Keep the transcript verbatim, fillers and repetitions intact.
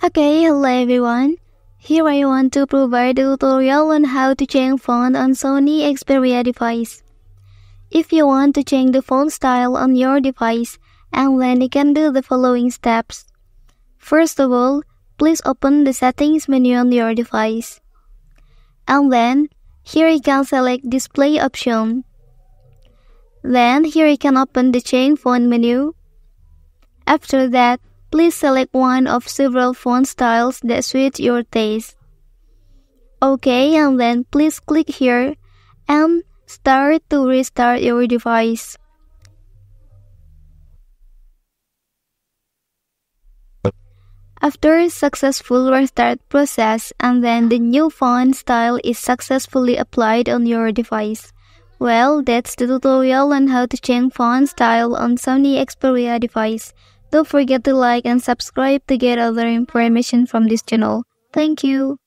Okay, hello everyone. Here I want to provide a tutorial on how to change font on Sony Xperia device. If you want to change the font style on your device, and then you can do the following steps. First of all, please open the settings menu on your device. And then, here you can select display option. Then here you can open the change font menu. After that, please select one of several font styles that suit your taste. Okay, and then please click here and start to restart your device. After successful restart process, and then the new font style is successfully applied on your device. Well, that's the tutorial on how to change font style on Sony Xperia device. Don't forget to like and subscribe to get other information from this channel. Thank you.